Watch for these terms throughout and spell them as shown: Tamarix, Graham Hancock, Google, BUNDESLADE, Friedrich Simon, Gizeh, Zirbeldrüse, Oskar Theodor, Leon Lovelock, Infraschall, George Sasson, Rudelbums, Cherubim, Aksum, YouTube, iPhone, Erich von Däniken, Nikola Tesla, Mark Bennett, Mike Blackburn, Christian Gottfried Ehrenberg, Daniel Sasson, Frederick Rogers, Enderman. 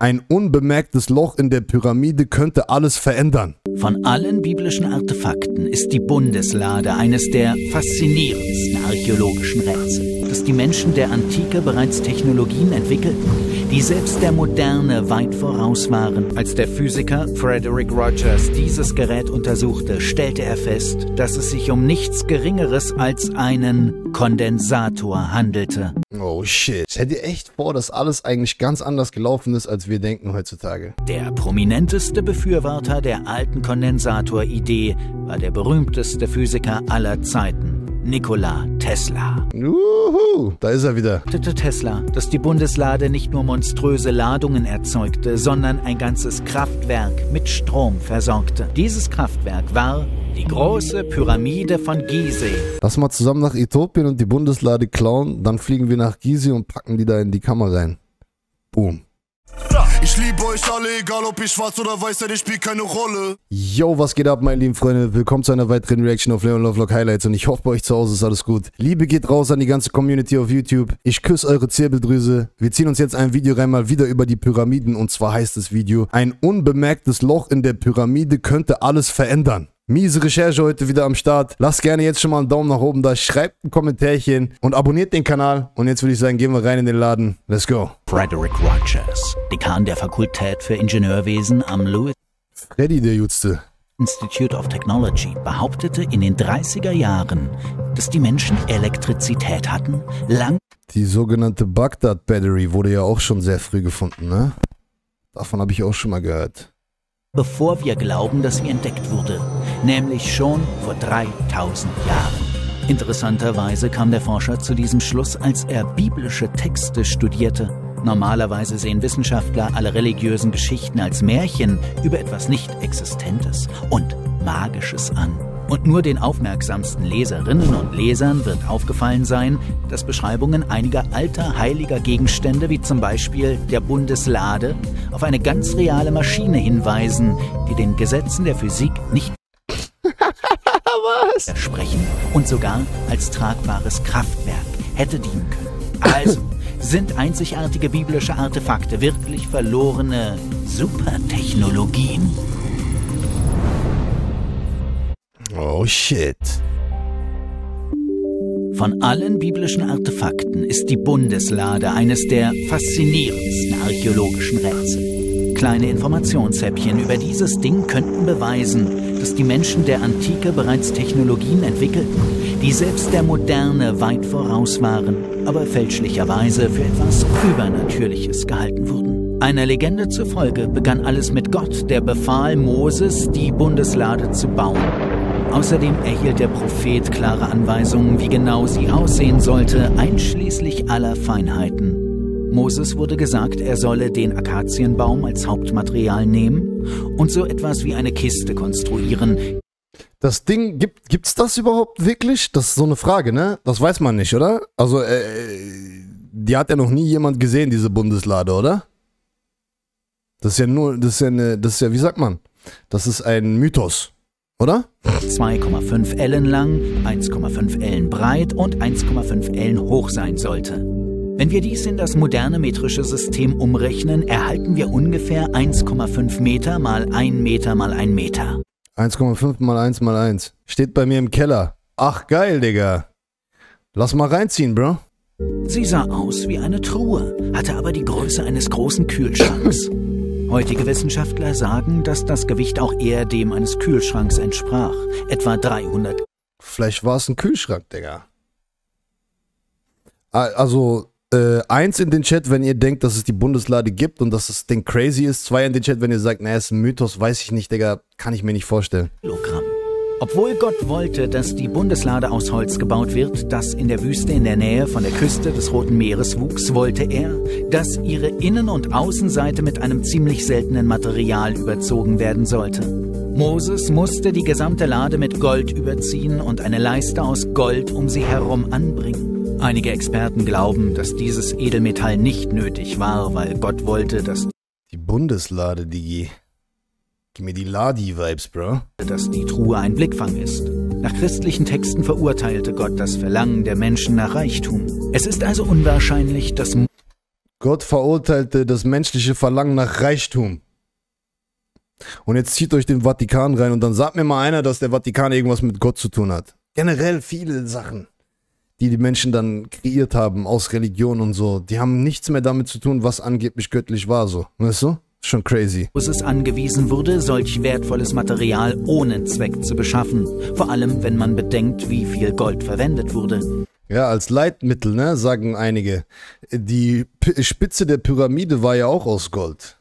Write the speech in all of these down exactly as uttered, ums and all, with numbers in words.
Ein unbemerktes Loch in der Pyramide könnte alles verändern. Von allen biblischen Artefakten ist die Bundeslade eines der faszinierendsten archäologischen Rätsel, dass die Menschen der Antike bereits Technologien entwickelten, die selbst der Moderne weit voraus waren. Als der Physiker Frederick Rogers dieses Gerät untersuchte, stellte er fest, dass es sich um nichts Geringeres als einen Kondensator handelte. Oh shit. Ich hätte echt vor, dass alles eigentlich ganz anders gelaufen ist, als wir denken heutzutage. Der prominenteste Befürworter der alten Kondensatoridee war der berühmteste Physiker aller Zeiten, Nikola Tesla. Juhu, da ist er wieder. Tesla, dass die Bundeslade nicht nur monströse Ladungen erzeugte, sondern ein ganzes Kraftwerk mit Strom versorgte. Dieses Kraftwerk war die große Pyramide von Gizeh. Lass mal zusammen nach Äthiopien und die Bundeslade klauen, dann fliegen wir nach Gizeh und packen die da in die Kammer rein. Boom. Ich liebe euch alle, egal ob ich schwarz oder weiß seid, ich spiele keine Rolle. Yo, was geht ab, meine lieben Freunde? Willkommen zu einer weiteren Reaction auf Leon Lovelock Highlights und ich hoffe, bei euch zu Hause ist alles gut. Liebe geht raus an die ganze Community auf YouTube. Ich küsse eure Zirbeldrüse. Wir ziehen uns jetzt ein Video rein, mal wieder über die Pyramiden, und zwar heißt das Video: Ein unbemerktes Loch in der Pyramide könnte alles verändern. Miese Recherche heute wieder am Start. Lasst gerne jetzt schon mal einen Daumen nach oben da, schreibt ein Kommentärchen und abonniert den Kanal. Und jetzt würde ich sagen, gehen wir rein in den Laden. Let's go. Frederick Rogers, Dekan der Fakultät für Ingenieurwesen am Lewis Freddy, der Jutste. Institute of Technology behauptete in den dreißiger Jahren, dass die Menschen Elektrizität hatten. Lang Die sogenannte Bagdad Battery wurde ja auch schon sehr früh gefunden, ne? Davon habe ich auch schon mal gehört. Bevor wir glauben, dass sie entdeckt wurde, nämlich schon vor dreitausend Jahren. Interessanterweise kam der Forscher zu diesem Schluss, als er biblische Texte studierte. Normalerweise sehen Wissenschaftler alle religiösen Geschichten als Märchen über etwas Nicht-Existentes und Magisches an. Und nur den aufmerksamsten Leserinnen und Lesern wird aufgefallen sein, dass Beschreibungen einiger alter heiliger Gegenstände, wie zum Beispiel der Bundeslade, auf eine ganz reale Maschine hinweisen, die den Gesetzen der Physik nicht widersprechen und sogar als tragbares Kraftwerk hätte dienen können. Also sind einzigartige biblische Artefakte wirklich verlorene Supertechnologien? Oh shit. Von allen biblischen Artefakten ist die Bundeslade eines der faszinierendsten archäologischen Rätsel. Kleine Informationshäppchen über dieses Ding könnten beweisen, dass die Menschen der Antike bereits Technologien entwickelten, die selbst der Moderne weit voraus waren, aber fälschlicherweise für etwas Übernatürliches gehalten wurden. Einer Legende zufolge begann alles mit Gott, der befahl Moses, die Bundeslade zu bauen. Außerdem erhielt der Prophet klare Anweisungen, wie genau sie aussehen sollte, einschließlich aller Feinheiten. Moses wurde gesagt, er solle den Akazienbaum als Hauptmaterial nehmen und so etwas wie eine Kiste konstruieren. Das Ding, gibt, gibt's das überhaupt wirklich? Das ist so eine Frage, ne? Das weiß man nicht, oder? Also, äh, die hat ja noch nie jemand gesehen, diese Bundeslade, oder? Das ist ja nur, das ist ja eine, das ist ja, wie sagt man? Das ist ein Mythos. Oder? zwei Komma fünf Ellen lang, eins Komma fünf Ellen breit und eins Komma fünf Ellen hoch sein sollte. Wenn wir dies in das moderne metrische System umrechnen, erhalten wir ungefähr eins Komma fünf Meter mal ein Meter mal ein Meter. eins Komma fünf mal eins mal eins. Steht bei mir im Keller. Ach geil, Digga. Lass mal reinziehen, Bro. Sie sah aus wie eine Truhe, hatte aber die Größe eines großen Kühlschranks. Heutige Wissenschaftler sagen, dass das Gewicht auch eher dem eines Kühlschranks entsprach. Etwa dreihundert. Vielleicht war es ein Kühlschrank, Digga. Also, äh, eins in den Chat, wenn ihr denkt, dass es die Bundeslade gibt und dass das Ding crazy ist. Zwei in den Chat, wenn ihr sagt, naja, ist ein Mythos, weiß ich nicht, Digga, kann ich mir nicht vorstellen. Kilogramm. Obwohl Gott wollte, dass die Bundeslade aus Holz gebaut wird, das in der Wüste in der Nähe von der Küste des Roten Meeres wuchs, wollte er, dass ihre Innen- und Außenseite mit einem ziemlich seltenen Material überzogen werden sollte. Moses musste die gesamte Lade mit Gold überziehen und eine Leiste aus Gold um sie herum anbringen. Einige Experten glauben, dass dieses Edelmetall nicht nötig war, weil Gott wollte, dass die Bundeslade, die... Gib mir die Ladi-Vibes, bro. Dass die Truhe ein Blickfang ist. Nach christlichen Texten verurteilte Gott das Verlangen der Menschen nach Reichtum. Es ist also unwahrscheinlich, dass... Gott verurteilte das menschliche Verlangen nach Reichtum. Und jetzt zieht euch den Vatikan rein und dann sagt mir mal einer, dass der Vatikan irgendwas mit Gott zu tun hat. Generell viele Sachen, die die Menschen dann kreiert haben aus Religion und so, die haben nichts mehr damit zu tun, was angeblich göttlich war, so, weißt du? Schon crazy. Es angewiesen wurde, solch wertvolles Material ohne Zweck zu beschaffen. Vor allem, wenn man bedenkt, wie viel Gold verwendet wurde. Ja, als Leitmittel, ne, sagen einige. Die P- Spitze der Pyramide war ja auch aus Gold.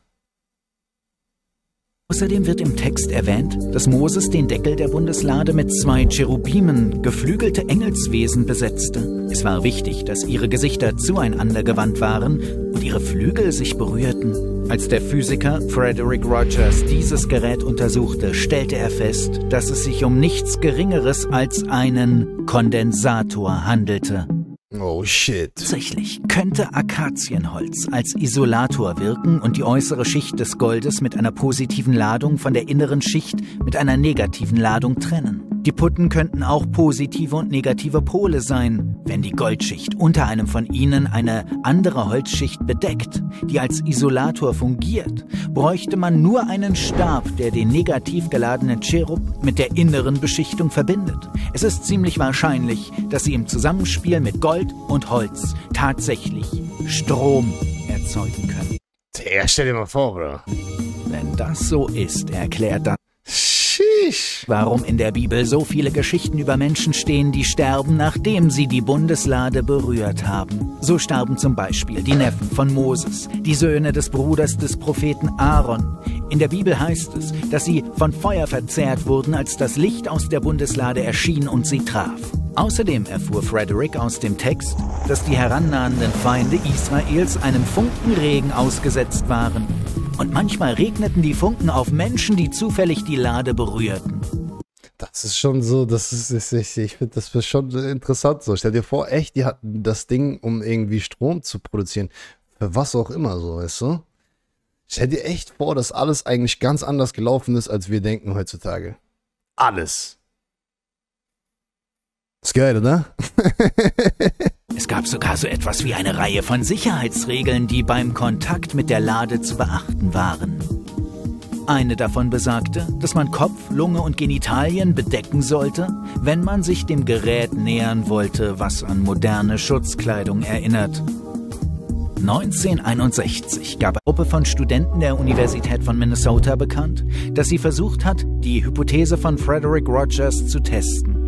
Außerdem wird im Text erwähnt, dass Moses den Deckel der Bundeslade mit zwei Cherubimen, geflügelte Engelswesen, besetzte. Es war wichtig, dass ihre Gesichter zueinander gewandt waren und ihre Flügel sich berührten. Als der Physiker Frederick Rogers dieses Gerät untersuchte, stellte er fest, dass es sich um nichts Geringeres als einen Kondensator handelte. Oh shit. Tatsächlich könnte Akazienholz als Isolator wirken und die äußere Schicht des Goldes mit einer positiven Ladung von der inneren Schicht mit einer negativen Ladung trennen. Die Putten könnten auch positive und negative Pole sein, wenn die Goldschicht unter einem von ihnen eine andere Holzschicht bedeckt, die als Isolator fungiert, bräuchte man nur einen Stab, der den negativ geladenen Cherub mit der inneren Beschichtung verbindet. Es ist ziemlich wahrscheinlich, dass sie im Zusammenspiel mit Gold und Holz tatsächlich Strom erzeugen können. Ja, stell dir mal vor, Bro. Wenn das so ist, erklärt dann, warum in der Bibel so viele Geschichten über Menschen stehen, die sterben, nachdem sie die Bundeslade berührt haben. So starben zum Beispiel die Neffen von Moses, die Söhne des Bruders des Propheten Aaron. In der Bibel heißt es, dass sie von Feuer verzehrt wurden, als das Licht aus der Bundeslade erschien und sie traf. Außerdem erfuhr Frederick aus dem Text, dass die herannahenden Feinde Israels einem Funkenregen ausgesetzt waren. Und manchmal regneten die Funken auf Menschen, die zufällig die Lade berührten. Das ist schon so, das ist, ich, ich finde das schon interessant so. Stell dir vor, echt, die hatten das Ding, um irgendwie Strom zu produzieren. Für was auch immer so, weißt du? Stell dir echt vor, dass alles eigentlich ganz anders gelaufen ist, als wir denken heutzutage. Alles. Ist geil, oder? Es gab sogar so etwas wie eine Reihe von Sicherheitsregeln, die beim Kontakt mit der Lade zu beachten waren. Eine davon besagte, dass man Kopf, Lunge und Genitalien bedecken sollte, wenn man sich dem Gerät nähern wollte, was an moderne Schutzkleidung erinnert. neunzehnhunderteinundsechzig gab eine Gruppe von Studenten der Universität von Minnesota bekannt, dass sie versucht hat, die Hypothese von Frederick Rogers zu testen.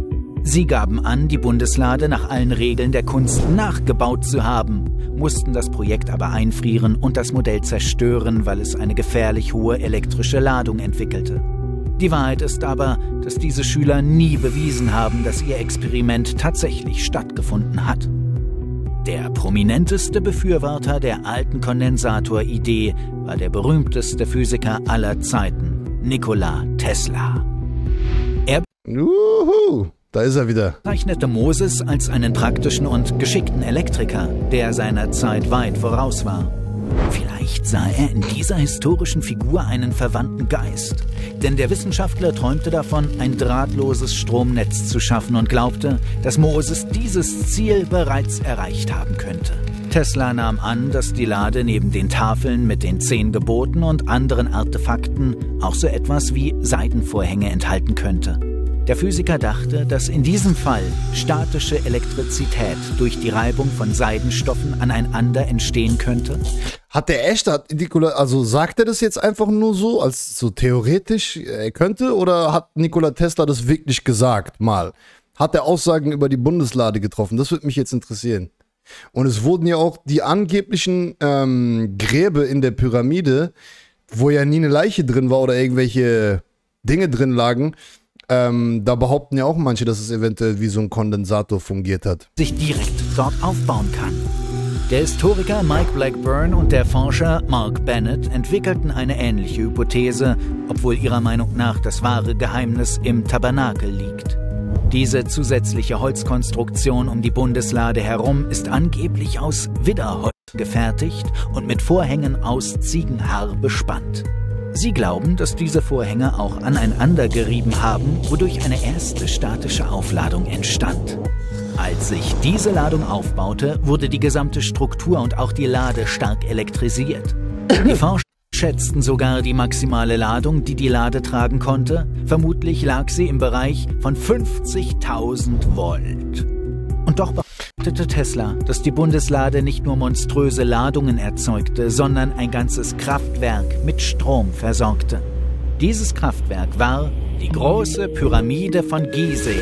Sie gaben an, die Bundeslade nach allen Regeln der Kunst nachgebaut zu haben, mussten das Projekt aber einfrieren und das Modell zerstören, weil es eine gefährlich hohe elektrische Ladung entwickelte. Die Wahrheit ist aber, dass diese Schüler nie bewiesen haben, dass ihr Experiment tatsächlich stattgefunden hat. Der prominenteste Befürworter der alten Kondensatoridee war der berühmteste Physiker aller Zeiten, Nikola Tesla. Er Juhu. Da ist er wieder. Zeichnete Moses als einen praktischen und geschickten Elektriker, der seiner Zeit weit voraus war. Vielleicht sah er in dieser historischen Figur einen verwandten Geist. Denn der Wissenschaftler träumte davon, ein drahtloses Stromnetz zu schaffen und glaubte, dass Moses dieses Ziel bereits erreicht haben könnte. Tesla nahm an, dass die Lade neben den Tafeln mit den zehn Geboten und anderen Artefakten auch so etwas wie Seidenvorhänge enthalten könnte. Der Physiker dachte, dass in diesem Fall statische Elektrizität durch die Reibung von Seidenstoffen aneinander entstehen könnte. Hat der echt, hat Nikola, also sagt er das jetzt einfach nur so, als so theoretisch er könnte, oder hat Nikola Tesla das wirklich gesagt mal? Hat er Aussagen über die Bundeslade getroffen? Das würde mich jetzt interessieren. Und es wurden ja auch die angeblichen ähm, Gräber in der Pyramide, wo ja nie eine Leiche drin war oder irgendwelche Dinge drin lagen, Ähm, da behaupten ja auch manche, dass es eventuell wie so ein Kondensator fungiert hat. ...sich direkt dort aufbauen kann. Der Historiker Mike Blackburn und der Forscher Mark Bennett entwickelten eine ähnliche Hypothese, obwohl ihrer Meinung nach das wahre Geheimnis im Tabernakel liegt. Diese zusätzliche Holzkonstruktion um die Bundeslade herum ist angeblich aus Widderholz gefertigt und mit Vorhängen aus Ziegenhaar bespannt. Sie glauben, dass diese Vorhänge auch aneinander gerieben haben, wodurch eine erste statische Aufladung entstand. Als sich diese Ladung aufbaute, wurde die gesamte Struktur und auch die Lade stark elektrisiert. Die Forscher schätzten sogar die maximale Ladung, die die Lade tragen konnte. Vermutlich lag sie im Bereich von fünfzigtausend Volt. Und doch behauptete Tesla, dass die Bundeslade nicht nur monströse Ladungen erzeugte, sondern ein ganzes Kraftwerk mit Strom versorgte. Dieses Kraftwerk war die große Pyramide von Gizeh.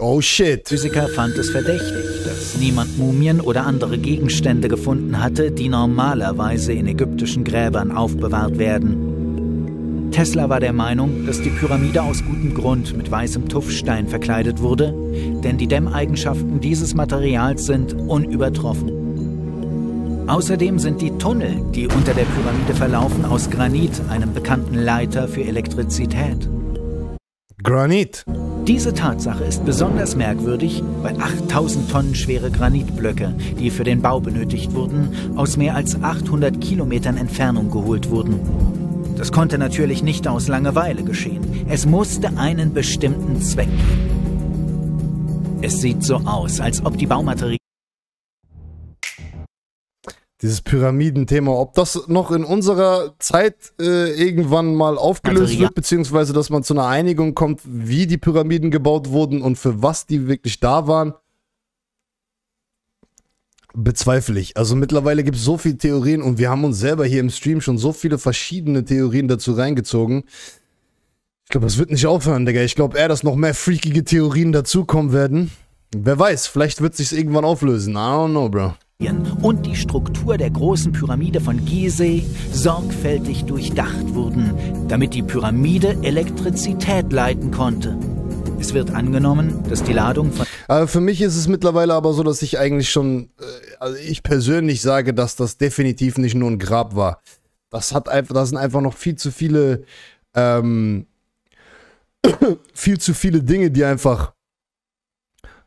Oh shit. Physiker fand es verdächtig, dass niemand Mumien oder andere Gegenstände gefunden hatte, die normalerweise in ägyptischen Gräbern aufbewahrt werden. Tesla war der Meinung, dass die Pyramide aus gutem Grund mit weißem Tuffstein verkleidet wurde, denn die Dämmeigenschaften dieses Materials sind unübertroffen. Außerdem sind die Tunnel, die unter der Pyramide verlaufen, aus Granit, einem bekannten Leiter für Elektrizität. Granit. Diese Tatsache ist besonders merkwürdig, weil achttausend Tonnen schwere Granitblöcke, die für den Bau benötigt wurden, aus mehr als achthundert Kilometern Entfernung geholt wurden. Das konnte natürlich nicht aus Langeweile geschehen. Es musste einen bestimmten Zweck geben. Es sieht so aus, als ob die Baumaterialien... Dieses Pyramidenthema, ob das noch in unserer Zeit äh, irgendwann mal aufgelöst wird, beziehungsweise dass man zu einer Einigung kommt, wie die Pyramiden gebaut wurden und für was die wirklich da waren, bezweifle ich. Also mittlerweile gibt es so viele Theorien und wir haben uns selber hier im Stream schon so viele verschiedene Theorien dazu reingezogen. Ich glaube, das wird nicht aufhören, Digga. Ich glaube eher, dass noch mehr freakige Theorien dazukommen werden. Wer weiß, vielleicht wird es sich irgendwann auflösen. I don't know, bro. Und die Struktur der großen Pyramide von Gizeh sorgfältig durchdacht wurden, damit die Pyramide Elektrizität leiten konnte. Es wird angenommen, dass die Ladung von... Aber für mich ist es mittlerweile aber so, dass ich eigentlich schon, also ich persönlich sage, dass das definitiv nicht nur ein Grab war. Das hat einfach, da sind einfach noch viel zu viele, ähm, viel zu viele Dinge, die einfach...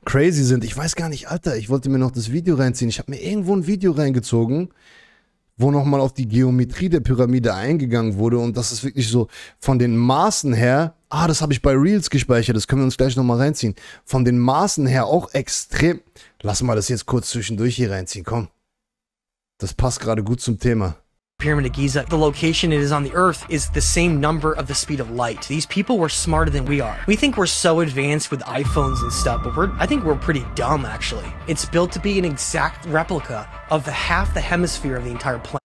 crazy sind. Ich weiß gar nicht, Alter, ich wollte mir noch das Video reinziehen. Ich habe mir irgendwo ein Video reingezogen, wo nochmal auf die Geometrie der Pyramide eingegangen wurde und das ist wirklich so von den Maßen her, ah, das habe ich bei Reels gespeichert, das können wir uns gleich nochmal reinziehen. Von den Maßen her auch extrem, lass mal das jetzt kurz zwischendurch hier reinziehen, komm. Das passt gerade gut zum Thema. Pyramid of Giza, the location it is on the earth is the same number of the speed of light. These people were smarter than we are. We think we're so advanced with iPhones and stuff, but we're, I think we're pretty dumb, actually. It's built to be an exact replica of the half the hemisphere of the entire planet.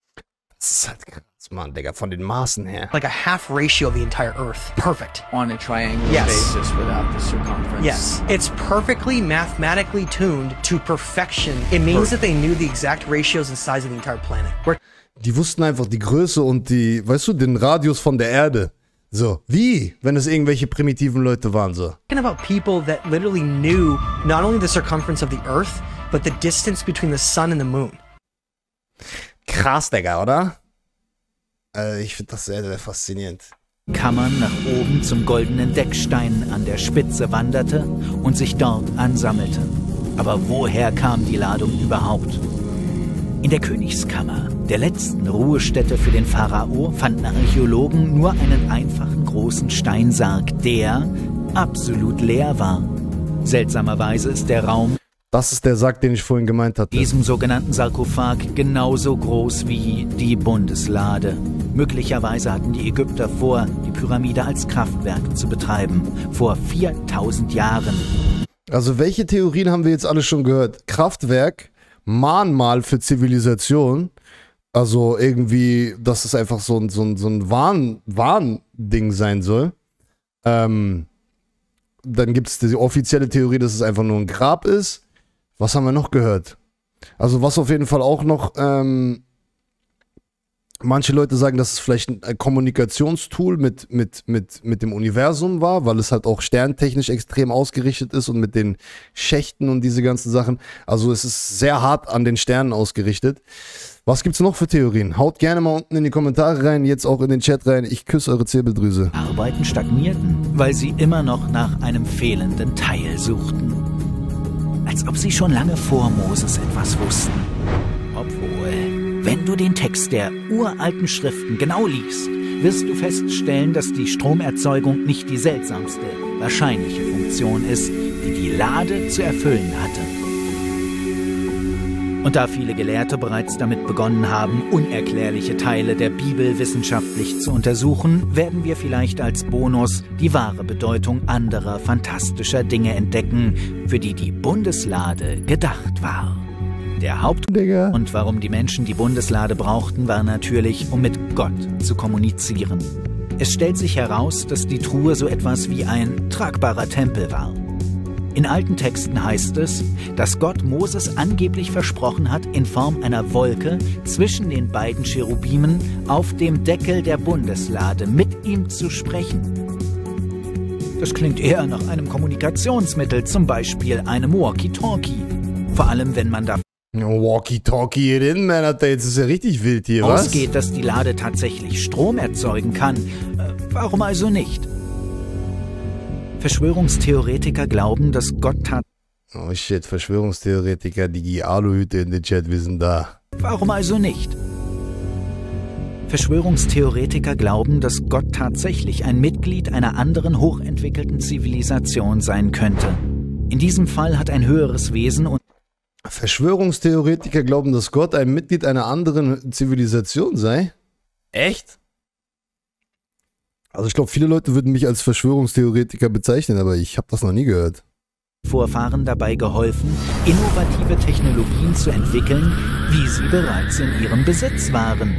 Das ist halt krass, Mann, Digga, von den Maßen her. Like a half ratio of the entire earth. Perfect. On a triangular yes. basis without the circumference. Yes. It's perfectly mathematically tuned to perfection. It means Perfect. that they knew the exact ratios and size of the entire planet. We're Die wussten einfach die Größe und die, weißt du, den Radius von der Erde. So, wie, wenn es irgendwelche primitiven Leute waren, so. Talking about people that literally knew not only the circumference of the earth, but the distance between the sun and the moon. Krass, Digga, oder? Also, ich finde das sehr, sehr faszinierend. Kammern nach oben zum goldenen Deckstein an der Spitze wanderte und sich dort ansammelte. Aber woher kam die Ladung überhaupt? In der Königskammer, der letzten Ruhestätte für den Pharao, fanden Archäologen nur einen einfachen großen Steinsarg, der absolut leer war. Seltsamerweise ist der Raum... Das ist der Sarg, den ich vorhin gemeint hatte. ...diesem sogenannten Sarkophag genauso groß wie die Bundeslade. Möglicherweise hatten die Ägypter vor, die Pyramide als Kraftwerk zu betreiben. Vor viertausend Jahren. Also welche Theorien haben wir jetzt alle schon gehört? Kraftwerk... Mahnmal für Zivilisation, also irgendwie, dass es einfach so ein, so ein, so ein Warn, Warnding sein soll. Ähm, dann gibt es die offizielle Theorie, dass es einfach nur ein Grab ist. Was haben wir noch gehört? Also was auf jeden Fall auch noch, ähm, manche Leute sagen, dass es vielleicht ein Kommunikationstool mit, mit, mit, mit dem Universum war, weil es halt auch sterntechnisch extrem ausgerichtet ist und mit den Schächten und diese ganzen Sachen. Also es ist sehr hart an den Sternen ausgerichtet. Was gibt's noch für Theorien? Haut gerne mal unten in die Kommentare rein, jetzt auch in den Chat rein. Ich küsse eure Zirbeldrüse. Arbeiten stagnierten, weil sie immer noch nach einem fehlenden Teil suchten. Als ob sie schon lange vor Moses etwas wussten. Obwohl... Wenn du den Text der uralten Schriften genau liest, wirst du feststellen, dass die Stromerzeugung nicht die seltsamste, wahrscheinliche Funktion ist, die die Lade zu erfüllen hatte. Und da viele Gelehrte bereits damit begonnen haben, unerklärliche Teile der Bibel wissenschaftlich zu untersuchen, werden wir vielleicht als Bonus die wahre Bedeutung anderer fantastischer Dinge entdecken, für die die Bundeslade gedacht war. Der Hauptgrund, warum die Menschen die Bundeslade brauchten, war natürlich, um mit Gott zu kommunizieren. Es stellt sich heraus, dass die Truhe so etwas wie ein tragbarer Tempel war. In alten Texten heißt es, dass Gott Moses angeblich versprochen hat, in Form einer Wolke zwischen den beiden Cherubimen auf dem Deckel der Bundeslade mit ihm zu sprechen. Das klingt eher nach einem Kommunikationsmittel, zum Beispiel einem Walkie-Talkie. Vor allem, wenn man da Walkie-Talkie in, man, Alter, jetzt ist ja richtig wild hier, was? Ausgeht, dass die Lade tatsächlich Strom erzeugen kann. Äh, warum also nicht? Verschwörungstheoretiker glauben, dass Gott tat... Oh shit, Verschwörungstheoretiker, die Aluhüte in den Chat, wir sind da. Warum also nicht? Verschwörungstheoretiker glauben, dass Gott tatsächlich ein Mitglied einer anderen hochentwickelten Zivilisation sein könnte. In diesem Fall hat ein höheres Wesen und... Verschwörungstheoretiker glauben, dass Gott ein Mitglied einer anderen Zivilisation sei? Echt? Also ich glaube, viele Leute würden mich als Verschwörungstheoretiker bezeichnen, aber ich habe das noch nie gehört. Vorfahren dabei geholfen, innovative Technologien zu entwickeln, wie sie bereits in ihrem Besitz waren.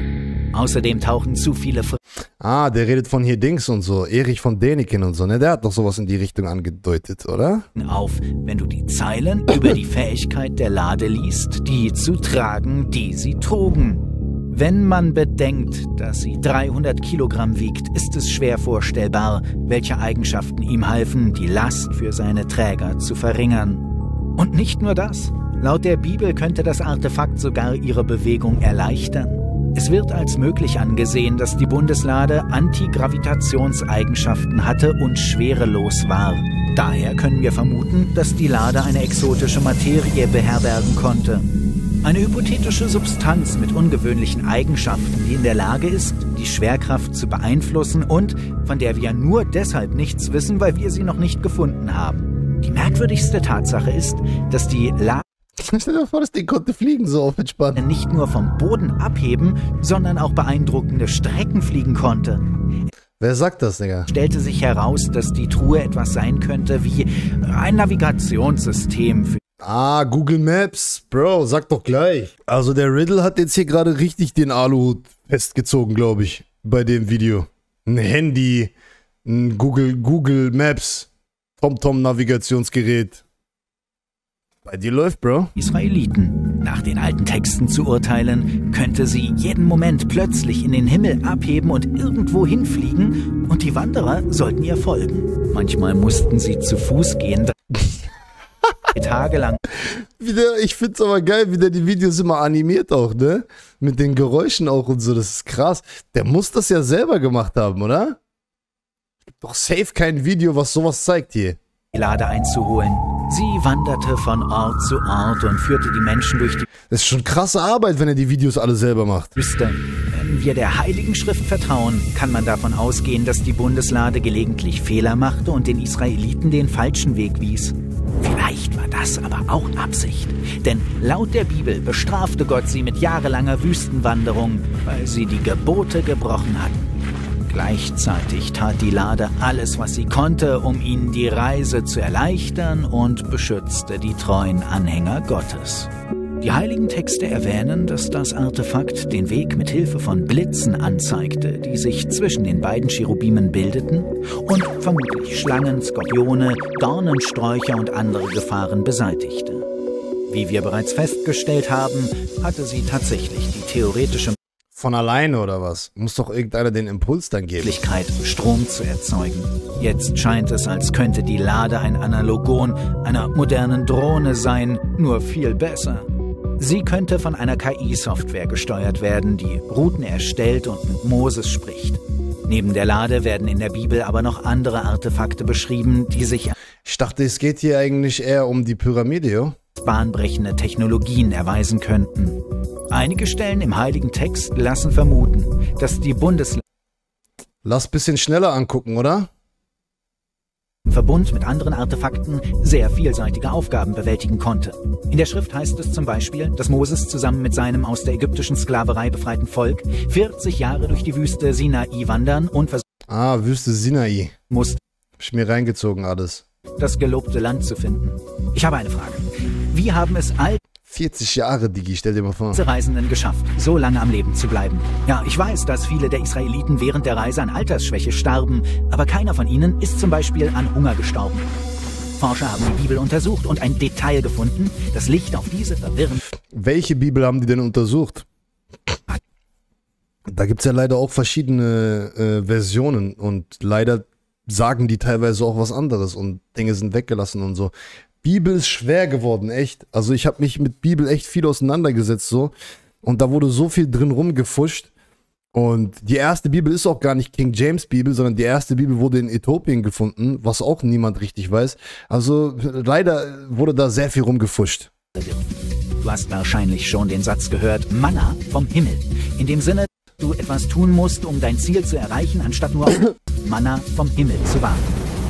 Außerdem tauchen zu viele... Fre ah, der redet von hier Dings und so, Erich von Däniken und so, ne? Der hat doch sowas in die Richtung angedeutet, oder? ...auf, wenn du die Zeilen über die Fähigkeit der Lade liest, die zu tragen, die sie trugen. Wenn man bedenkt, dass sie dreihundert Kilogramm wiegt, ist es schwer vorstellbar, welche Eigenschaften ihm halfen, die Last für seine Träger zu verringern. Und nicht nur das. Laut der Bibel könnte das Artefakt sogar ihre Bewegung erleichtern. Es wird als möglich angesehen, dass die Bundeslade Antigravitationseigenschaften hatte und schwerelos war. Daher können wir vermuten, dass die Lade eine exotische Materie beherbergen konnte. Eine hypothetische Substanz mit ungewöhnlichen Eigenschaften, die in der Lage ist, die Schwerkraft zu beeinflussen und von der wir nur deshalb nichts wissen, weil wir sie noch nicht gefunden haben. Die merkwürdigste Tatsache ist, dass die Lade nicht nur vom Boden abheben, sondern auch beeindruckende Strecken fliegen konnte. Wer sagt das, Digga? Stellte sich heraus, dass die Truhe etwas sein könnte wie ein Navigationssystem für... Ah, Google Maps. Bro, sag doch gleich. Also der Riddle hat jetzt hier gerade richtig den Aluhut festgezogen, glaube ich, bei dem Video. Ein Handy, ein Google, Google Maps, TomTom-Navigationsgerät. Bei dir läuft, Bro. Israeliten. Nach den alten Texten zu urteilen, könnte sie jeden Moment plötzlich in den Himmel abheben und irgendwo hinfliegen und die Wanderer sollten ihr folgen. Manchmal mussten sie zu Fuß gehen. Tagelang. Wieder, ich find's aber geil, wie der die Videos immer animiert auch, ne? Mit den Geräuschen auch und so, das ist krass. Der muss das ja selber gemacht haben, oder? Gibt doch safe kein Video, was sowas zeigt hier. Die Lade einzuholen. Sie wanderte von Ort zu Ort und führte die Menschen durch die... Das ist schon krasse Arbeit, wenn er die Videos alle selber macht. Wenn wir der Heiligen Schrift vertrauen, kann man davon ausgehen, dass die Bundeslade gelegentlich Fehler machte und den Israeliten den falschen Weg wies. Vielleicht war das aber auch Absicht. Denn laut der Bibel bestrafte Gott sie mit jahrelanger Wüstenwanderung, weil sie die Gebote gebrochen hatten. Gleichzeitig tat die Lade alles, was sie konnte, um ihnen die Reise zu erleichtern und beschützte die treuen Anhänger Gottes. Die heiligen Texte erwähnen, dass das Artefakt den Weg mit Hilfe von Blitzen anzeigte, die sich zwischen den beiden Cherubimen bildeten und vermutlich Schlangen, Skorpione, Dornensträucher und andere Gefahren beseitigte. Wie wir bereits festgestellt haben, hatte sie tatsächlich die theoretische Von alleine oder was? Muss doch irgendeiner den Impuls dann geben. Möglichkeit, Strom zu erzeugen. Jetzt scheint es, als könnte die Lade ein Analogon einer modernen Drohne sein, nur viel besser. Sie könnte von einer K I-Software gesteuert werden, die Routen erstellt und mit Moses spricht. Neben der Lade werden in der Bibel aber noch andere Artefakte beschrieben, die sich... Ich dachte, es geht hier eigentlich eher um die Pyramide, jo? ...bahnbrechende Technologien erweisen könnten. Einige Stellen im heiligen Text lassen vermuten, dass die Bundeslade... Lass ein bisschen schneller angucken, oder? im Verbund mit anderen Artefakten sehr vielseitige Aufgaben bewältigen konnte. In der Schrift heißt es zum Beispiel, dass Moses zusammen mit seinem aus der ägyptischen Sklaverei befreiten Volk vierzig Jahre durch die Wüste Sinai wandern und versuchen Ah, Wüste Sinai. musste. Hab ich mir reingezogen alles. Das gelobte Land zu finden. Ich habe eine Frage. Wie haben es all... vierzig Jahre, Digi, stell dir mal vor. ...diese Reisenden geschafft, so lange am Leben zu bleiben? Ja, ich weiß, dass viele der Israeliten während der Reise an Altersschwäche starben, aber keiner von ihnen ist zum Beispiel an Hunger gestorben. Forscher haben die Bibel untersucht und ein Detail gefunden, das Licht auf diese verwirrend... Welche Bibel haben die denn untersucht? Da gibt es ja leider auch verschiedene äh, Versionen und leider... sagen die teilweise auch was anderes und Dinge sind weggelassen und so. Bibel ist schwer geworden, echt. Also ich habe mich mit Bibel echt viel auseinandergesetzt so und da wurde so viel drin rumgefuscht und die erste Bibel ist auch gar nicht King James Bibel, sondern die erste Bibel wurde in Äthiopien gefunden, was auch niemand richtig weiß. Also leider wurde da sehr viel rumgefuscht. Du hast wahrscheinlich schon den Satz gehört, Manna vom Himmel. In dem Sinne, du etwas tun musst, um dein Ziel zu erreichen, anstatt nur auf Manna vom Himmel zu warten.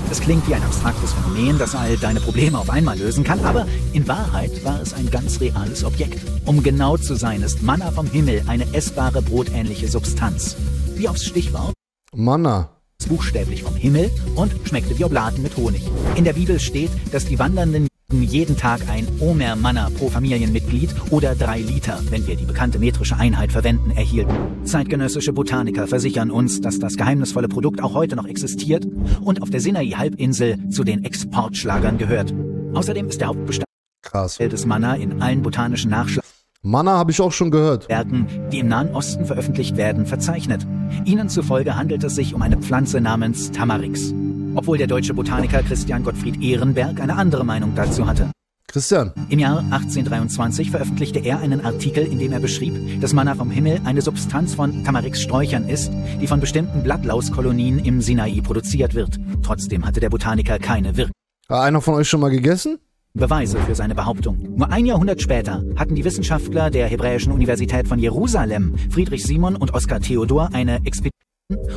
Es klingt wie ein abstraktes Phänomen, das all deine Probleme auf einmal lösen kann, aber in Wahrheit war es ein ganz reales Objekt. Um genau zu sein, ist Manna vom Himmel eine essbare, brotähnliche Substanz. Wie aufs Stichwort Manna. Buchstäblich vom Himmel und schmeckte wie Oblaten mit Honig. In der Bibel steht, dass die Wandernden jeden Tag ein Omer Manna pro Familienmitglied oder drei Liter, wenn wir die bekannte metrische Einheit verwenden, erhielten. Zeitgenössische Botaniker versichern uns, dass das geheimnisvolle Produkt auch heute noch existiert und auf der Sinai-Halbinsel zu den Exportschlagern gehört. Außerdem ist der Hauptbestandteil Krass. des Manna in allen botanischen Nachschlagen. Manna habe ich auch schon gehört. Werken, die im Nahen Osten veröffentlicht werden, verzeichnet. Ihnen zufolge handelt es sich um eine Pflanze namens Tamarix. Obwohl der deutsche Botaniker Christian Gottfried Ehrenberg eine andere Meinung dazu hatte. Christian. Im Jahr achtzehnhundertdreiundzwanzig veröffentlichte er einen Artikel, in dem er beschrieb, dass Manna vom Himmel eine Substanz von Tamarix-Sträuchern ist, die von bestimmten Blattlauskolonien im Sinai produziert wird. Trotzdem hatte der Botaniker keine Wirkung. Hat einer von euch schon mal gegessen? Beweise für seine Behauptung. Nur ein Jahrhundert später hatten die Wissenschaftler der Hebräischen Universität von Jerusalem, Friedrich Simon und Oskar Theodor, eine Expedition,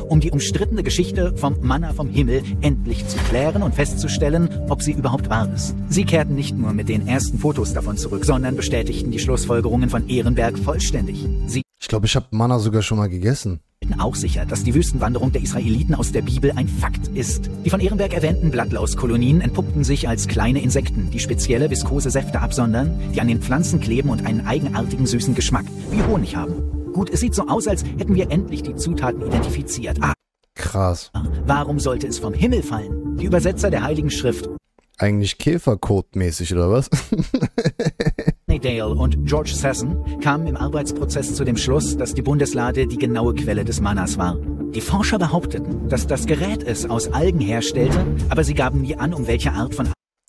um die umstrittene Geschichte vom Manna vom Himmel endlich zu klären und festzustellen, ob sie überhaupt wahr ist. Sie kehrten nicht nur mit den ersten Fotos davon zurück, sondern bestätigten die Schlussfolgerungen von Ehrenberg vollständig. Sie ich glaube, ich habe Manna sogar schon mal gegessen. Auch sicher, dass die Wüstenwanderung der Israeliten aus der Bibel ein Fakt ist. Die von Ehrenberg erwähnten Blattlauskolonien entpuppten sich als kleine Insekten, die spezielle viskose Säfte absondern, die an den Pflanzen kleben und einen eigenartigen süßen Geschmack, wie Honig haben. Gut, es sieht so aus, als hätten wir endlich die Zutaten identifiziert. Ah, krass. Warum sollte es vom Himmel fallen? Die Übersetzer der Heiligen Schrift. Eigentlich Käferkot-mäßig, oder was? Daniel und George Sasson kamen im Arbeitsprozess zu dem Schluss, dass die Bundeslade die genaue Quelle des Mannas war. Die Forscher behaupteten, dass das Gerät es aus Algen herstellte, aber sie gaben nie an, um welche Art von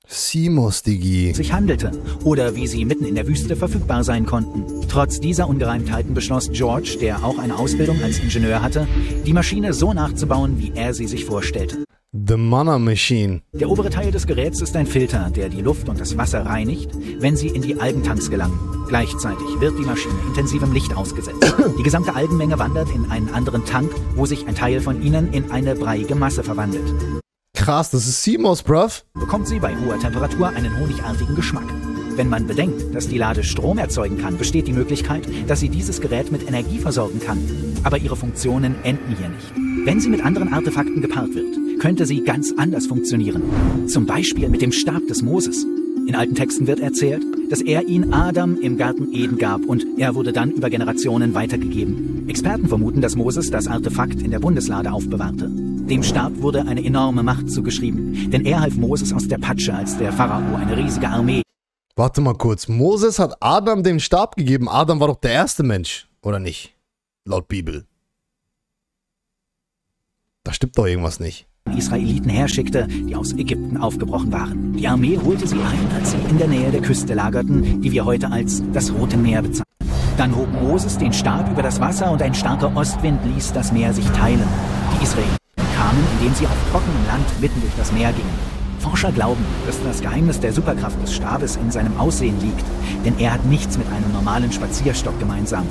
Simos, Digi. es sich handelte oder wie sie mitten in der Wüste verfügbar sein konnten. Trotz dieser Ungereimtheiten beschloss George, der auch eine Ausbildung als Ingenieur hatte, die Maschine so nachzubauen, wie er sie sich vorstellte. The Manna Machine. Der obere Teil des Geräts ist ein Filter, der die Luft und das Wasser reinigt, wenn sie in die Algentanks gelangen. Gleichzeitig wird die Maschine intensivem Licht ausgesetzt. Die gesamte Algenmenge wandert in einen anderen Tank, wo sich ein Teil von ihnen in eine breiige Masse verwandelt. Krass, das ist Simos, bruv. Bekommt sie bei hoher Temperatur einen honigartigen Geschmack. Wenn man bedenkt, dass die Lade Strom erzeugen kann, besteht die Möglichkeit, dass sie dieses Gerät mit Energie versorgen kann. Aber ihre Funktionen enden hier nicht. Wenn sie mit anderen Artefakten gepaart wird, könnte sie ganz anders funktionieren. Zum Beispiel mit dem Stab des Moses. In alten Texten wird erzählt, dass er ihn Adam im Garten Eden gab und er wurde dann über Generationen weitergegeben. Experten vermuten, dass Moses das Artefakt in der Bundeslade aufbewahrte. Dem Stab wurde eine enorme Macht zugeschrieben, denn er half Moses aus der Patsche, als der Pharao eine riesige Armee... Warte mal kurz, Moses hat Adam den Stab gegeben. Adam war doch der erste Mensch, oder nicht? Laut Bibel. Da stimmt doch irgendwas nicht. Israeliten herschickte, die aus Ägypten aufgebrochen waren. Die Armee holte sie ein, als sie in der Nähe der Küste lagerten, die wir heute als das Rote Meer bezeichnen. Dann hob Moses den Stab über das Wasser und ein starker Ostwind ließ das Meer sich teilen. Die Israeliten kamen, indem sie auf trockenem Land mitten durch das Meer gingen. Forscher glauben, dass das Geheimnis der Superkraft des Stabes in seinem Aussehen liegt, denn er hat nichts mit einem normalen Spazierstock gemeinsam.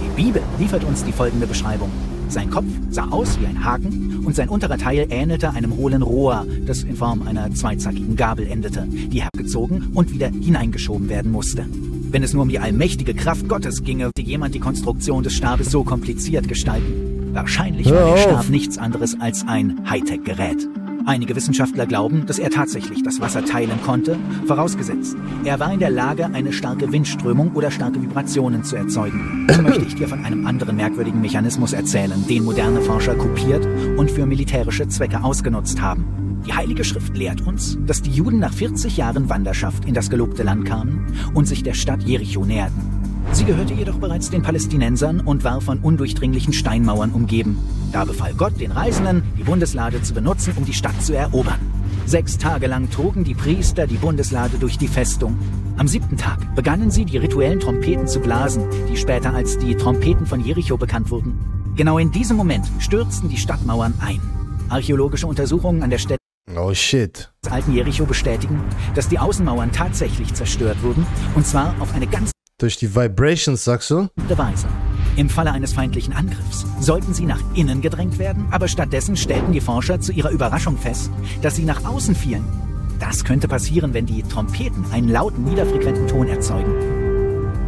Die Bibel liefert uns die folgende Beschreibung. Sein Kopf sah aus wie ein Haken und sein unterer Teil ähnelte einem hohlen Rohr, das in Form einer zweizackigen Gabel endete, die herabgezogen und wieder hineingeschoben werden musste. Wenn es nur um die allmächtige Kraft Gottes ginge, würde jemand die Konstruktion des Stabes so kompliziert gestalten. Wahrscheinlich war der Stab nichts anderes als ein Hightech-Gerät. Einige Wissenschaftler glauben, dass er tatsächlich das Wasser teilen konnte, vorausgesetzt, er war in der Lage, eine starke Windströmung oder starke Vibrationen zu erzeugen. Nun möchte ich dir von einem anderen merkwürdigen Mechanismus erzählen, den moderne Forscher kopiert und für militärische Zwecke ausgenutzt haben. Die Heilige Schrift lehrt uns, dass die Juden nach vierzig Jahren Wanderschaft in das gelobte Land kamen und sich der Stadt Jericho näherten. Sie gehörte jedoch bereits den Palästinensern und war von undurchdringlichen Steinmauern umgeben. Da befahl Gott den Reisenden, die Bundeslade zu benutzen, um die Stadt zu erobern. Sechs Tage lang trugen die Priester die Bundeslade durch die Festung. Am siebten Tag begannen sie, die rituellen Trompeten zu blasen, die später als die Trompeten von Jericho bekannt wurden. Genau in diesem Moment stürzten die Stadtmauern ein. Archäologische Untersuchungen an der Stelle Oh shit. des alten Jericho bestätigen, dass die Außenmauern tatsächlich zerstört wurden, und zwar auf eine ganz Durch die Vibrations, sagst du? Weise. Im Falle eines feindlichen Angriffs sollten sie nach innen gedrängt werden, aber stattdessen stellten die Forscher zu ihrer Überraschung fest, dass sie nach außen fielen. Das könnte passieren, wenn die Trompeten einen lauten, niederfrequenten Ton erzeugen.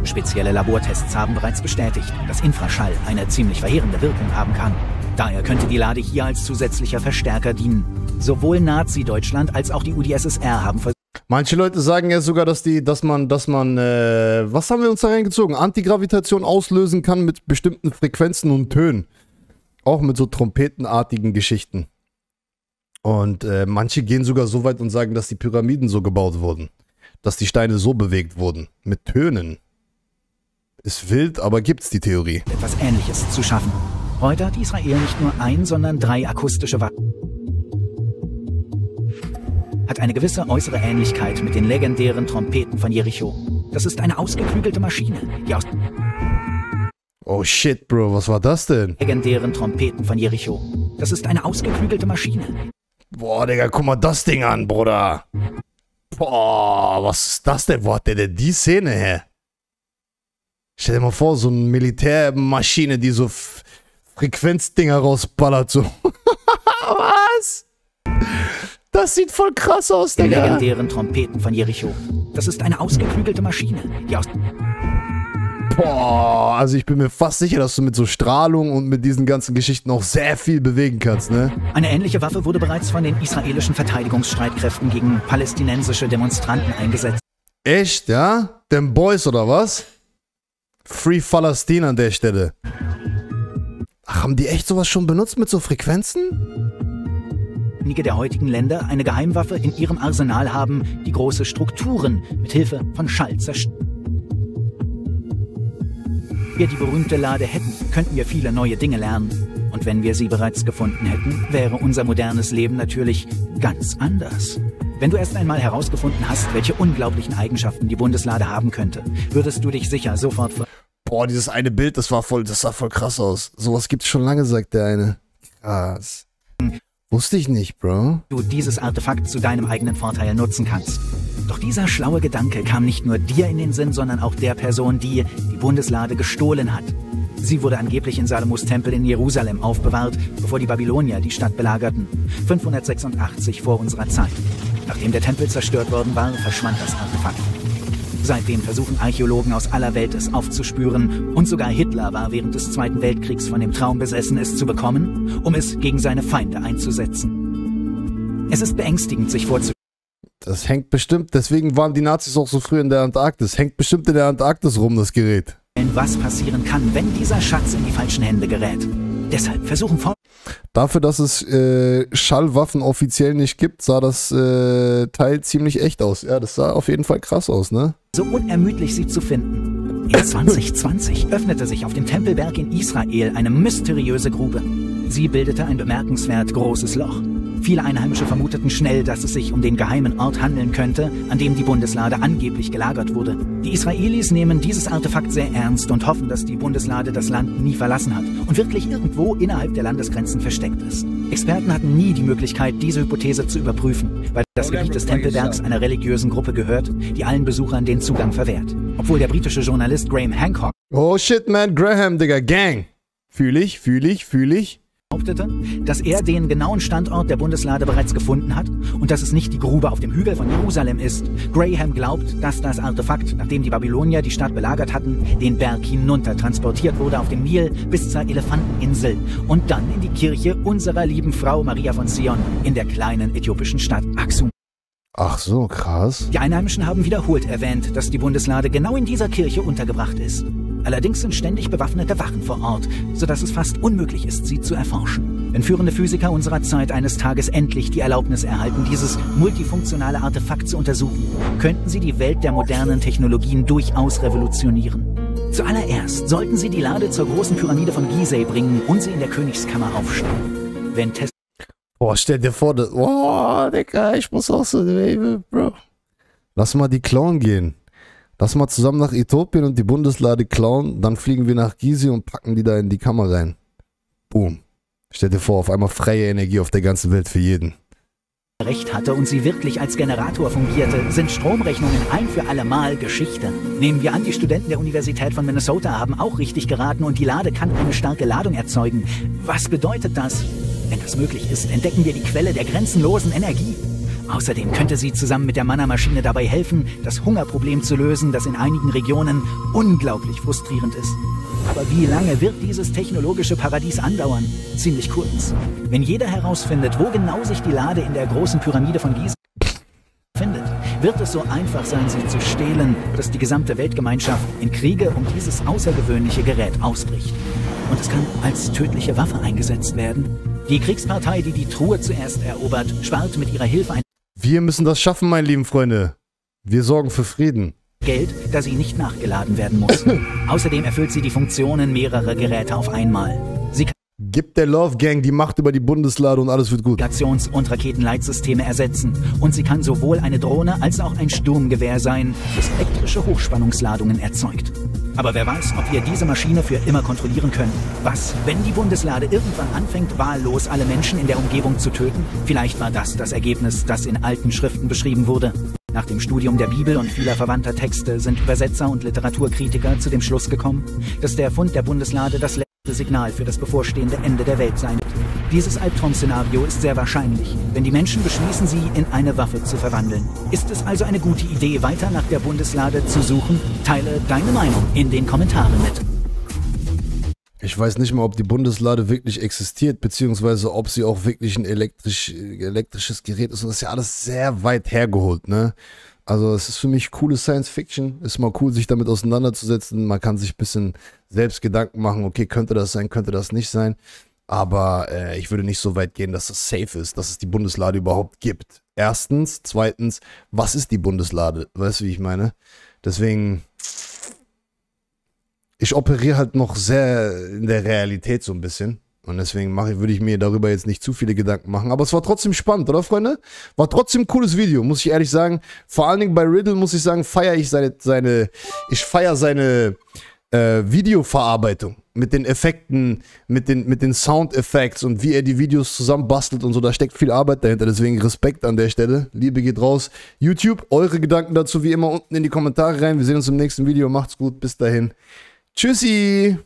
Spezielle Labortests haben bereits bestätigt, dass Infraschall eine ziemlich verheerende Wirkung haben kann. Daher könnte die Lade hier als zusätzlicher Verstärker dienen. Sowohl Nazi-Deutschland als auch die U D S S R haben versucht, Manche Leute sagen ja sogar, dass die, dass man, dass man, äh, was haben wir uns da reingezogen? Antigravitation auslösen kann mit bestimmten Frequenzen und Tönen. Auch mit so trompetenartigen Geschichten. Und äh, manche gehen sogar so weit und sagen, dass die Pyramiden so gebaut wurden. Dass die Steine so bewegt wurden. Mit Tönen. Ist wild, aber gibt's die Theorie. Etwas Ähnliches zu schaffen. Heute hat Israel nicht nur ein, sondern drei akustische Waffen. Hat eine gewisse äußere Ähnlichkeit mit den legendären Trompeten von Jericho. Das ist eine ausgeklügelte Maschine, die aus... Oh shit, Bro, was war das denn? ...legendären Trompeten von Jericho. Das ist eine ausgeklügelte Maschine. Boah, Digga, guck mal das Ding an, Bruder. Boah, was ist das denn? Wo hat der denn die Szene her? Stell dir mal vor, so eine Militärmaschine, die so Frequenzdinger rausballert, so. Was? Das sieht voll krass aus, Digga. Die legendären Trompeten von Jericho. Das ist eine ausgeklügelte Maschine, die aus... Boah, also ich bin mir fast sicher, dass du mit so Strahlung und mit diesen ganzen Geschichten auch sehr viel bewegen kannst, ne? Eine ähnliche Waffe wurde bereits von den israelischen Verteidigungsstreitkräften gegen palästinensische Demonstranten eingesetzt. Echt, ja? Dem Boys, oder was? Free Palästin an der Stelle. Ach, haben die echt sowas schon benutzt mit so Frequenzen? Einige der heutigen Länder eine Geheimwaffe in ihrem Arsenal haben, die große Strukturen mit Hilfe von Schall zerstört. Wenn wir die berühmte Lade hätten, könnten wir viele neue Dinge lernen. Und wenn wir sie bereits gefunden hätten, wäre unser modernes Leben natürlich ganz anders. Wenn du erst einmal herausgefunden hast, welche unglaublichen Eigenschaften die Bundeslade haben könnte, würdest du dich sicher sofort fragen. Boah, dieses eine Bild, das war voll, das sah voll krass aus. Sowas gibt's schon lange, sagt der eine. Krass. Wusste ich nicht, Bro. Du dieses Artefakt zu deinem eigenen Vorteil nutzen kannst. Doch dieser schlaue Gedanke kam nicht nur dir in den Sinn, sondern auch der Person, die die Bundeslade gestohlen hat. Sie wurde angeblich in Salomos Tempel in Jerusalem aufbewahrt, bevor die Babylonier die Stadt belagerten. fünfhundertsechsundachtzig vor unserer Zeit. Nachdem der Tempel zerstört worden war, verschwand das Artefakt. Seitdem versuchen Archäologen aus aller Welt, es aufzuspüren. Und sogar Hitler war während des Zweiten Weltkriegs von dem Traum besessen, es zu bekommen, um es gegen seine Feinde einzusetzen. Es ist beängstigend, sich vorzustellen. Das hängt bestimmt, deswegen waren die Nazis auch so früh in der Antarktis. Hängt bestimmt in der Antarktis rum, das Gerät. Was passieren kann, wenn dieser Schatz in die falschen Hände gerät. Deshalb versuchen vor... Dafür, dass es äh, Schallwaffen offiziell nicht gibt, sah das äh, Teil ziemlich echt aus. Ja, das sah auf jeden Fall krass aus, ne? So unermüdlich sie zu finden. In zweitausendzwanzig öffnete sich auf dem Tempelberg in Israel eine mysteriöse Grube. Sie bildete ein bemerkenswert großes Loch. Viele Einheimische vermuteten schnell, dass es sich um den geheimen Ort handeln könnte, an dem die Bundeslade angeblich gelagert wurde. Die Israelis nehmen dieses Artefakt sehr ernst und hoffen, dass die Bundeslade das Land nie verlassen hat und wirklich irgendwo innerhalb der Landesgrenzen versteckt ist. Experten hatten nie die Möglichkeit, diese Hypothese zu überprüfen, weil das Gebiet des Tempelbergs einer religiösen Gruppe gehört, die allen Besuchern den Zugang verwehrt. Obwohl der britische Journalist Graham Hancock... Oh shit, man, Graham, Digga, Gang! Fühle ich, fühle ich, fühle ich. Behauptete, dass er den genauen Standort der Bundeslade bereits gefunden hat und dass es nicht die Grube auf dem Hügel von Jerusalem ist. Graham glaubt, dass das Artefakt, nachdem die Babylonier die Stadt belagert hatten, den Berg hinunter transportiert wurde auf dem Nil bis zur Elefanteninsel und dann in die Kirche unserer lieben Frau Maria von Zion in der kleinen äthiopischen Stadt Aksum. Ach so, krass. Die Einheimischen haben wiederholt erwähnt, dass die Bundeslade genau in dieser Kirche untergebracht ist. Allerdings sind ständig bewaffnete Wachen vor Ort, sodass es fast unmöglich ist, sie zu erforschen. Wenn führende Physiker unserer Zeit eines Tages endlich die Erlaubnis erhalten, dieses multifunktionale Artefakt zu untersuchen, könnten sie die Welt der modernen Technologien durchaus revolutionieren. Zuallererst sollten sie die Lade zur großen Pyramide von Gizeh bringen und sie in der Königskammer aufstellen. Wenn Tesla... Boah, stell dir vor, das... Boah, Digga, ich muss auch so... Bro. Lass mal die Clown gehen. Lass mal zusammen nach Äthiopien und die Bundeslade klauen, dann fliegen wir nach Gizeh und packen die da in die Kammer rein. Boom. Stell dir vor, auf einmal freie Energie auf der ganzen Welt für jeden. Recht hatte und sie wirklich als Generator fungierte, sind Stromrechnungen ein für alle Mal Geschichte. Nehmen wir an, die Studenten der Universität von Minnesota haben auch richtig geraten und die Lade kann eine starke Ladung erzeugen. Was bedeutet das? Wenn das möglich ist, entdecken wir die Quelle der grenzenlosen Energie. Außerdem könnte sie zusammen mit der Mana-Maschine dabei helfen, das Hungerproblem zu lösen, das in einigen Regionen unglaublich frustrierend ist. Aber wie lange wird dieses technologische Paradies andauern? Ziemlich kurz. Wenn jeder herausfindet, wo genau sich die Lade in der großen Pyramide von Gizeh findet, wird es so einfach sein, sie zu stehlen, dass die gesamte Weltgemeinschaft in Kriege um dieses außergewöhnliche Gerät ausbricht. Und es kann als tödliche Waffe eingesetzt werden. Die Kriegspartei, die die Truhe zuerst erobert, spart mit ihrer Hilfe ein... Wir müssen das schaffen, meine lieben Freunde. Wir sorgen für Frieden. Geld, da sie nicht nachgeladen werden muss. Außerdem erfüllt sie die Funktionen mehrerer Geräte auf einmal. Sie kann Gibt der Love Gang die Macht über die Bundeslade und alles wird gut. Kommunikations- und Raketenleitsysteme ersetzen. Und sie kann sowohl eine Drohne als auch ein Sturmgewehr sein, das elektrische Hochspannungsladungen erzeugt. Aber wer weiß, ob wir diese Maschine für immer kontrollieren können. Was, wenn die Bundeslade irgendwann anfängt, wahllos alle Menschen in der Umgebung zu töten? Vielleicht war das das Ergebnis, das in alten Schriften beschrieben wurde. Nach dem Studium der Bibel und vieler verwandter Texte sind Übersetzer und Literaturkritiker zu dem Schluss gekommen, dass der Fund der Bundeslade das letzte Signal für das bevorstehende Ende der Welt sein wird. Dieses Albtraum-Szenario ist sehr wahrscheinlich, wenn die Menschen beschließen, sie in eine Waffe zu verwandeln. Ist es also eine gute Idee, weiter nach der Bundeslade zu suchen? Teile deine Meinung in den Kommentaren mit. Ich weiß nicht mal, ob die Bundeslade wirklich existiert, beziehungsweise ob sie auch wirklich ein elektrisch, elektrisches Gerät ist. Und das ist ja alles sehr weit hergeholt, ne? Also es ist für mich coole Science-Fiction. Ist mal cool, sich damit auseinanderzusetzen. Man kann sich ein bisschen selbst Gedanken machen, okay, könnte das sein, könnte das nicht sein. Aber äh, ich würde nicht so weit gehen, dass das safe ist, dass es die Bundeslade überhaupt gibt. Erstens. Zweitens, was ist die Bundeslade? Weißt du, wie ich meine? Deswegen, ich operiere halt noch sehr in der Realität so ein bisschen. Und deswegen mache, würde ich mir darüber jetzt nicht zu viele Gedanken machen. Aber es war trotzdem spannend, oder Freunde? War trotzdem ein cooles Video, muss ich ehrlich sagen. Vor allen Dingen bei Riddle, muss ich sagen, feiere ich seine, seine, ich feiere seine äh, Videoverarbeitung. Mit den Effekten, mit den, mit den Sound-Effects und wie er die Videos zusammenbastelt und so, da steckt viel Arbeit dahinter, deswegen Respekt an der Stelle. Liebe geht raus. YouTube, eure Gedanken dazu wie immer unten in die Kommentare rein. Wir sehen uns im nächsten Video. Macht's gut, bis dahin. Tschüssi!